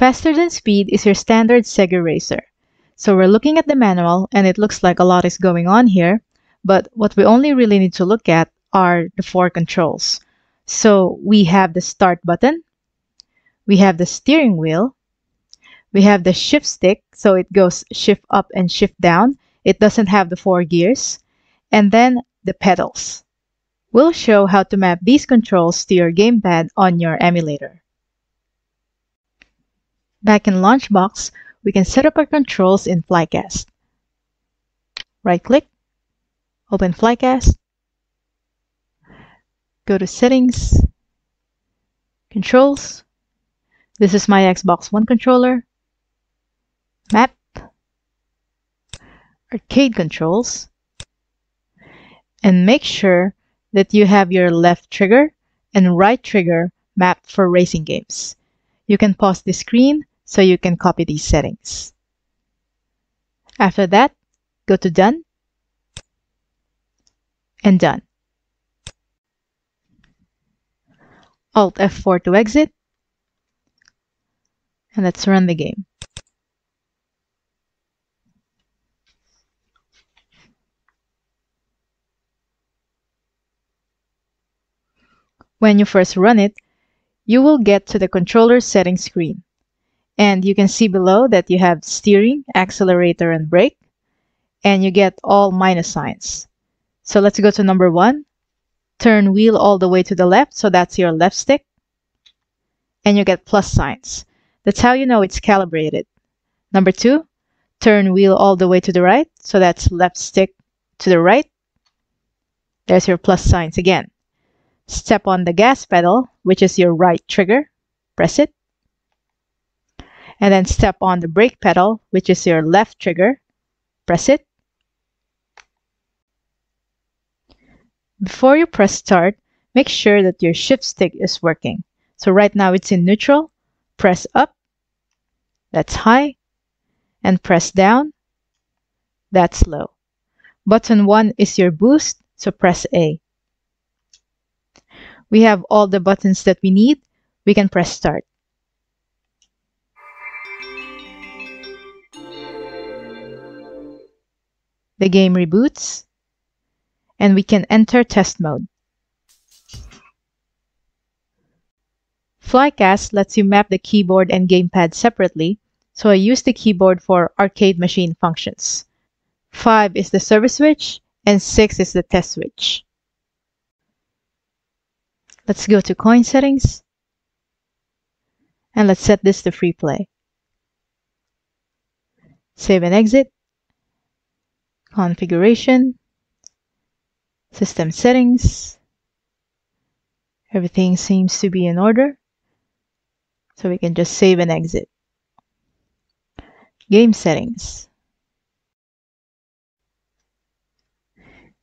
Faster Than Speed is your standard Sega Racer. So we're looking at the manual, and it looks like a lot is going on here, but what we only really need to look at are the four controls. So we have the start button, we have the steering wheel, we have the shift stick, so it goes shift up and shift down. It doesn't have the four gears, and then the pedals. We'll show how to map these controls to your gamepad on your emulator. Back in LaunchBox, we can set up our controls in Flycast. Right-click, open Flycast, go to Settings, Controls. This is my Xbox One controller, Map, Arcade Controls, and make sure that you have your left trigger and right trigger mapped for racing games. You can pause the screen so you can copy these settings. After that, go to Done and Done. Alt F4 to exit, and let's run the game. When you first run it, you will get to the controller settings screen. And you can see below that you have steering, accelerator, and brake. And you get all minus signs. So let's go to number 1. Turn wheel all the way to the left, so that's your left stick. And you get plus signs. That's how you know it's calibrated. Number 2, turn wheel all the way to the right, so that's left stick to the right. There's your plus signs again. Step on the gas pedal, which is your right trigger, press it, and then step on the brake pedal, which is your left trigger, press it. Before you press start, make sure that your shift stick is working. So right now it's in neutral, press up, that's high, and press down, that's low. Button 1 is your boost, so press A. We have all the buttons that we need. We can press start. The game reboots, and we can enter test mode. Flycast lets you map the keyboard and gamepad separately, so I use the keyboard for arcade machine functions. 5 is the service switch, and 6 is the test switch. Let's go to coin settings, and let's set this to free play. Save and exit, configuration, system settings. Everything seems to be in order, so we can just save and exit. Game settings.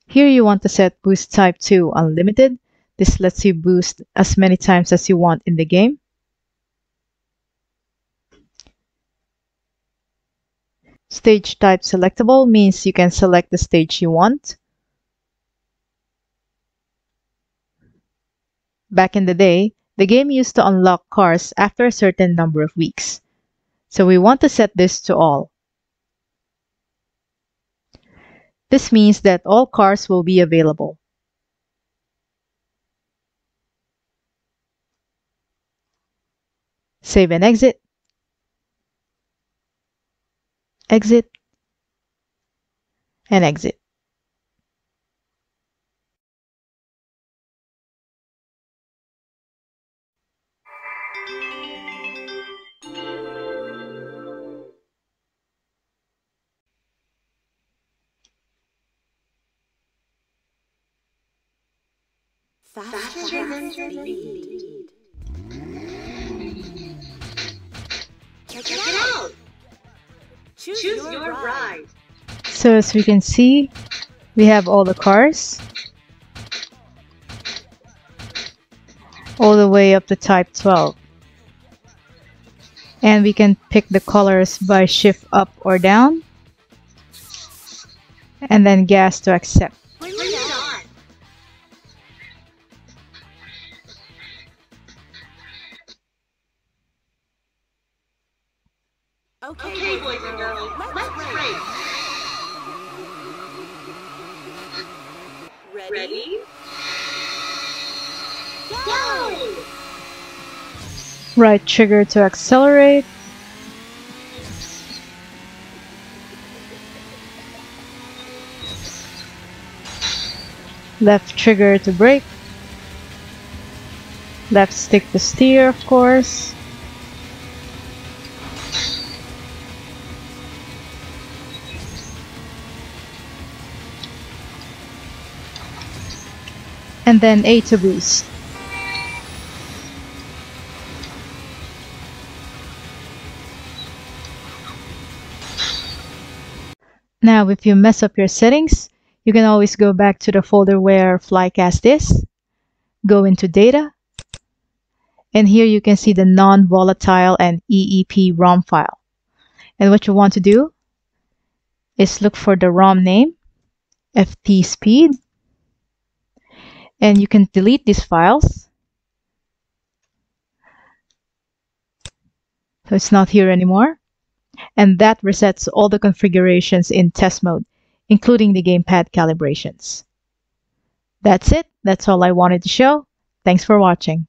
Here you want to set boost type to unlimited. This lets you boost as many times as you want in the game. Stage type selectable means you can select the stage you want. Back in the day, the game used to unlock cars after a certain number of weeks. So we want to set this to all. This means that all cars will be available. Save and exit, exit, and exit. Faster than speed. Check it out. Choose your ride. So as we can see, we have all the cars, all the way up to type 12. And we can pick the colors by shift up or down, and then gas to accept. Okay, boys and girls, let's race. Ready? Go! Right trigger to accelerate. Left trigger to brake. Left stick to steer, of course. And then A to boost. Now, if you mess up your settings, you can always go back to the folder where Flycast is, go into Data, and here you can see the non-volatile and EEP ROM file. And what you want to do is look for the ROM name, FTSpeed, and you can delete these files. So it's not here anymore. And that resets all the configurations in test mode, including the gamepad calibrations. That's it. That's all I wanted to show. Thanks for watching.